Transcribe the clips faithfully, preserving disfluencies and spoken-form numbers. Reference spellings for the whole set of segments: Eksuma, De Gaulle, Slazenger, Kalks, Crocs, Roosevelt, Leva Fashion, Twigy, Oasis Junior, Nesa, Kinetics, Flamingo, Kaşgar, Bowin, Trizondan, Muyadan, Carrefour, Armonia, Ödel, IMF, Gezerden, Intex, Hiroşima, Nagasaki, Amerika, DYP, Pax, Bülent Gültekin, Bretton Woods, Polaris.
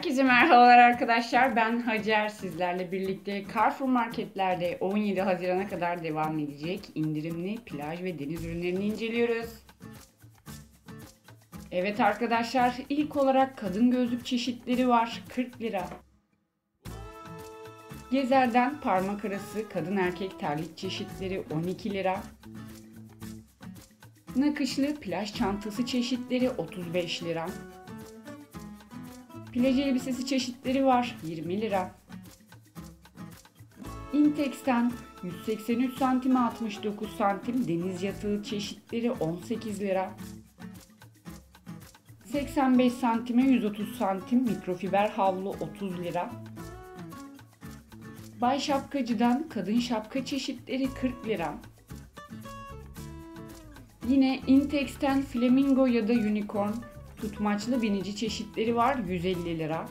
Herkese merhabalar arkadaşlar. Ben Hacer, sizlerle birlikte Carrefour marketlerde on yedi Haziran'a kadar devam edecek indirimli plaj ve deniz ürünlerini inceliyoruz. Evet arkadaşlar, ilk olarak kadın gözlük çeşitleri var. kırk lira. Gezerden parmak arası kadın erkek terlik çeşitleri on iki lira. Nakışlı plaj çantası çeşitleri otuz beş lira. Plaj elbisesi çeşitleri var, yirmi lira. Intex'ten yüz seksen üç santimetre altmış dokuz santimetre deniz yatağı çeşitleri on sekiz lira. seksen beş santimetre yüz otuz santimetre mikrofiber havlu otuz lira. Bay Şapkacı'dan kadın şapka çeşitleri kırk lira. Yine Intex'ten Flamingo ya da Unicorn tutmaçlı binici çeşitleri var, yüz elli lira.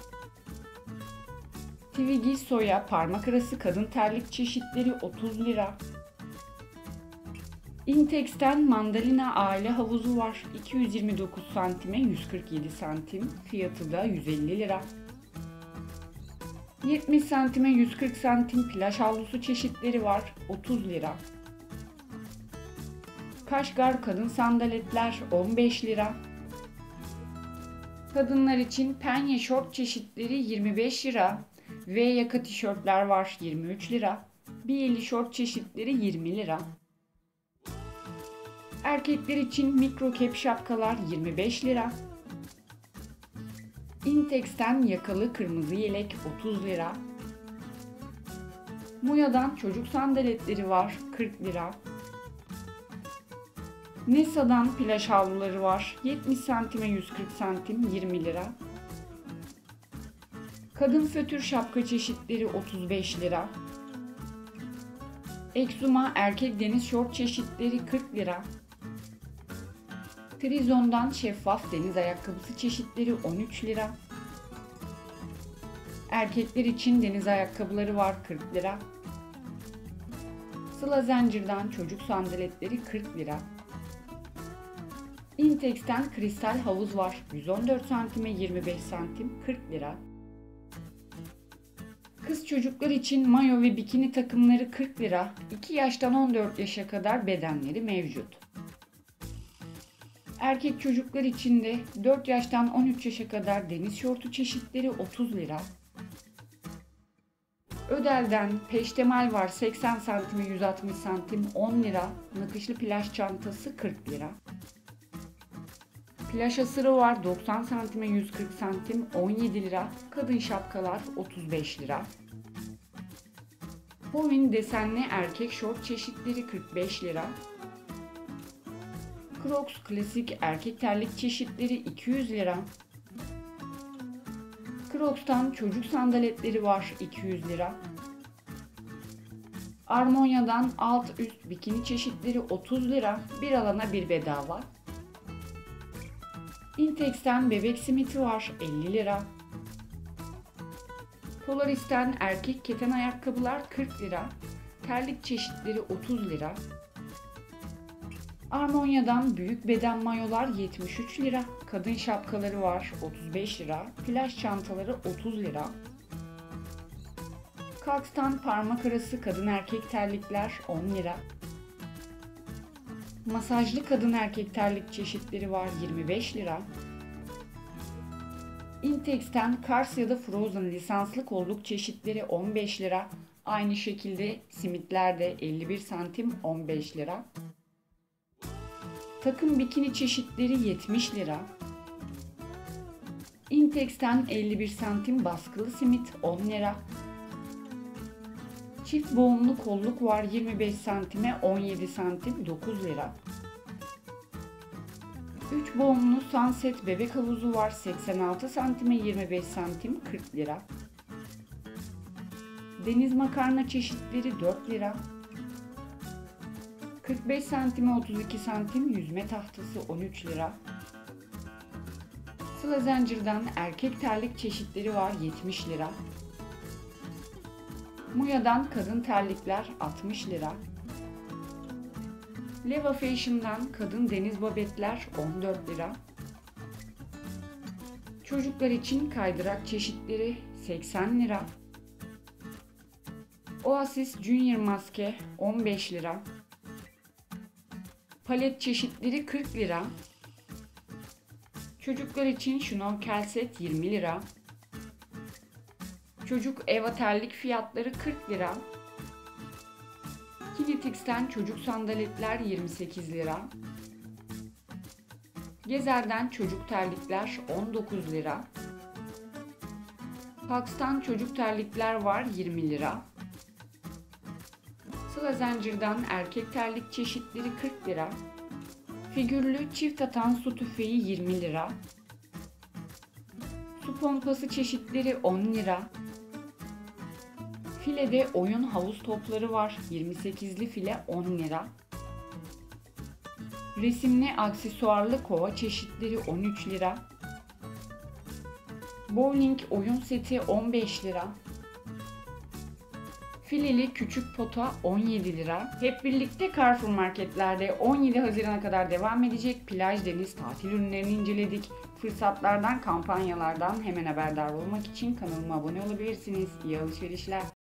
Twigy soya parmak arası kadın terlik çeşitleri otuz lira. Intex'ten mandalina aile havuzu var, iki yüz yirmi dokuz santimetre yüz kırk yedi santimetre, fiyatı da yüz elli lira. yetmiş santimetre yüz kırk santimetre plaj havlusu çeşitleri var, otuz lira. Kaşgar kadın sandaletler on beş lira. Kadınlar için penye şort çeşitleri yirmi beş lira, V yaka tişörtler var yirmi üç lira, biyeli şort çeşitleri yirmi lira. Erkekler için mikro kep şapkalar yirmi beş lira. Intex'ten yakalı kırmızı yelek otuz lira. Muyadan çocuk sandaletleri var kırk lira. Nesa'dan plaj havluları var, yetmiş santimetre yüz kırk santimetre yirmi lira. Kadın fötür şapka çeşitleri otuz beş lira. Eksuma erkek deniz şort çeşitleri kırk lira. Trizondan şeffaf deniz ayakkabısı çeşitleri on üç lira. Erkekler için deniz ayakkabıları var kırk lira. Slazenger'dan çocuk sandaletleri kırk lira. Intex'ten kristal havuz var, yüz on dört santimetre yirmi beş santimetre kırk lira. Kız çocuklar için mayo ve bikini takımları kırk lira, iki yaştan on dört yaşa kadar bedenleri mevcut. Erkek çocuklar için de dört yaştan on üç yaşa kadar deniz şortu çeşitleri otuz lira. Ödel'den peştemal var, seksen santimetre yüz altmış santimetre on lira, nakışlı plaj çantası kırk lira. Plaj asırı var, doksan santimetre yüz kırk santimetre on yedi lira, kadın şapkalar otuz beş lira. Bowin desenli erkek şort çeşitleri kırk beş lira. Crocs klasik erkek terlik çeşitleri iki yüz lira. Crocs'tan çocuk sandaletleri var, iki yüz lira. Armonia'dan alt üst bikini çeşitleri otuz lira, bir alana bir bedava. Intex'ten bebek simiti var, elli lira. Polaris'ten erkek keten ayakkabılar kırk lira. Terlik çeşitleri otuz lira. Armonia'dan büyük beden mayolar yetmiş üç lira. Kadın şapkaları var, otuz beş lira. Plaj çantaları otuz lira. Kalks'tan parmak arası kadın erkek terlikler on lira. Masajlı kadın erkek terlik çeşitleri var, yirmi beş lira. Intex'ten Kars ya da Frozen lisanslı kolluk çeşitleri on beş lira. Aynı şekilde simitler de elli bir santimetre on beş lira. Takım bikini çeşitleri yetmiş lira. Intex'ten elli bir santimetre baskılı simit on lira. Çift boğumlu kolluk var, yirmi beş santime on yedi santim dokuz lira. üç boğumlu sunset bebek havuzu var, seksen altı santime yirmi beş santim kırk lira. Deniz makarna çeşitleri dört lira. kırk beş santime otuz iki santim yüzme tahtası on üç lira. Slazenger'dan erkek terlik çeşitleri var, yetmiş lira. Muyadan kadın terlikler altmış lira. Leva Fashion'dan kadın deniz babetler on dört lira. Çocuklar için kaydırak çeşitleri seksen lira. Oasis Junior maske on beş lira. Palet çeşitleri kırk lira. Çocuklar için şnorkel set yirmi lira. Çocuk ev aterlik fiyatları kırk lira. Kinetics'ten çocuk sandaletler yirmi sekiz lira. Gezerden çocuk terlikler on dokuz lira. Pax'tan çocuk terlikler var yirmi lira. Slazenger'dan erkek terlik çeşitleri kırk lira. Figürlü çift atan su tüfeği yirmi lira. Su pompası çeşitleri on lira. Filede oyun havuz topları var. yirmi sekizli file on lira. Resimli aksesuarlı kova çeşitleri on üç lira. Bowling oyun seti on beş lira. Fileli küçük pota on yedi lira. Hep birlikte Carrefour marketlerde on yedi Haziran'a kadar devam edecek plaj, deniz, tatil ürünlerini inceledik. Fırsatlardan, kampanyalardan hemen haberdar olmak için kanalıma abone olabilirsiniz. İyi alışverişler.